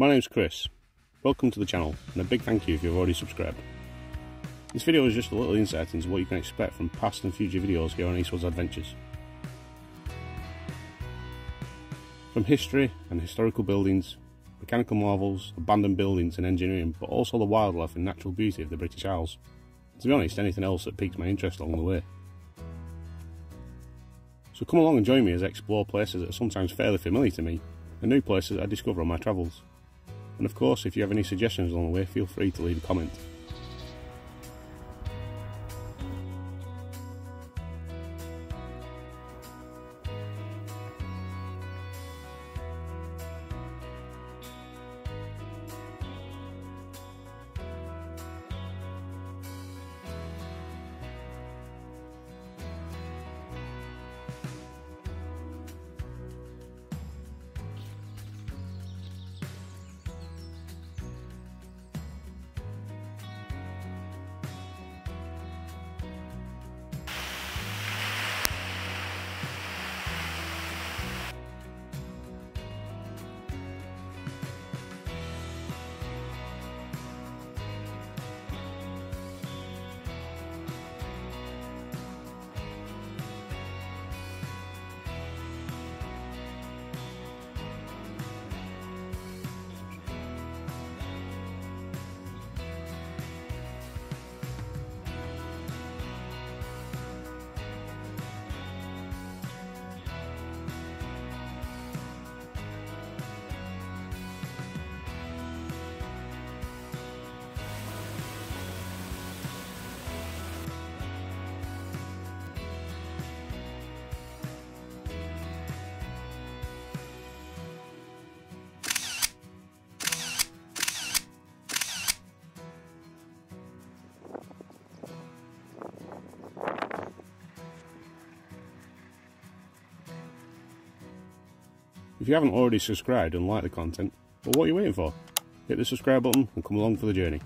My name's Chris, welcome to the channel and a big thank you if you've already subscribed. This video is just a little insight into what you can expect from past and future videos here on Eastwood's Adventures. From history and historical buildings, mechanical marvels, abandoned buildings and engineering, but also the wildlife and natural beauty of the British Isles. To be honest, anything else that piques my interest along the way. So come along and join me as I explore places that are sometimes fairly familiar to me and new places that I discover on my travels. And of course, if you have any suggestions along the way, feel free to leave a comment. If you haven't already subscribed and liked the content, well, what are you waiting for? Hit the subscribe button and come along for the journey.